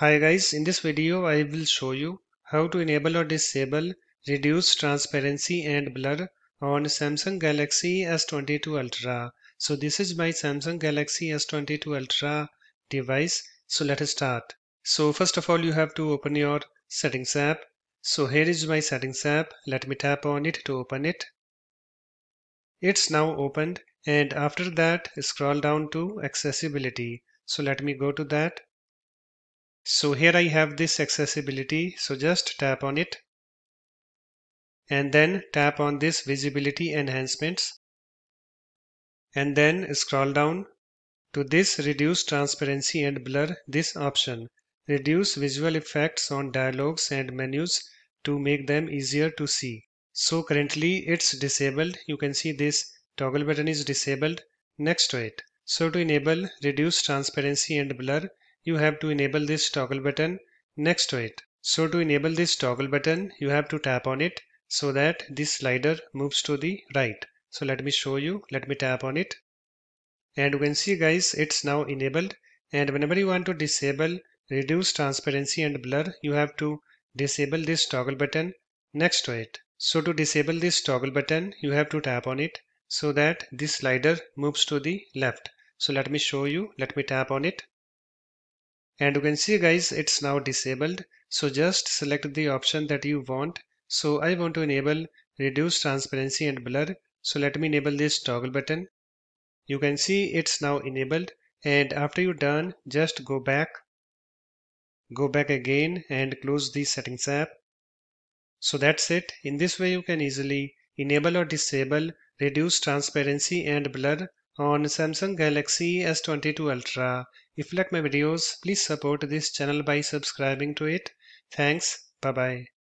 Hi guys, in this video I will show you how to enable or disable reduce transparency and blur on Samsung Galaxy S22 Ultra. So this is my Samsung Galaxy S22 Ultra device. So let us start. So first of all you have to open your settings app. So here is my settings app. Let me tap on it to open it. It's now opened, and after that scroll down to accessibility. So let me go to that. So here I have this accessibility. So just tap on it and then tap on this visibility enhancements and then scroll down to this reduce transparency and blur, this option. Reduce visual effects on dialogues and menus to make them easier to see. So currently it's disabled. You can see this toggle button is disabled next to it. So to enable reduce transparency and blur, you have to enable this toggle button next to it. So to enable this toggle button, you have to tap on it so that this slider moves to the right. So let me show you. Let me tap on it. And you can see guys, it's now enabled. And whenever you want to disable reduce transparency and blur, you have to disable this toggle button next to it. So to disable this toggle button, you have to tap on it so that this slider moves to the left. So let me show you. Let me tap on it. And you can see guys, it's now disabled. So just select the option that you want. So I want to enable reduce transparency and blur. So let me enable this toggle button. You can see it's now enabled. And after you're done, just go back again and close the settings app. So that's it. In this way you can easily enable or disable reduce transparency and blur on Samsung Galaxy S22 Ultra. If you like my videos, please support this channel by subscribing to it. Thanks. Bye bye.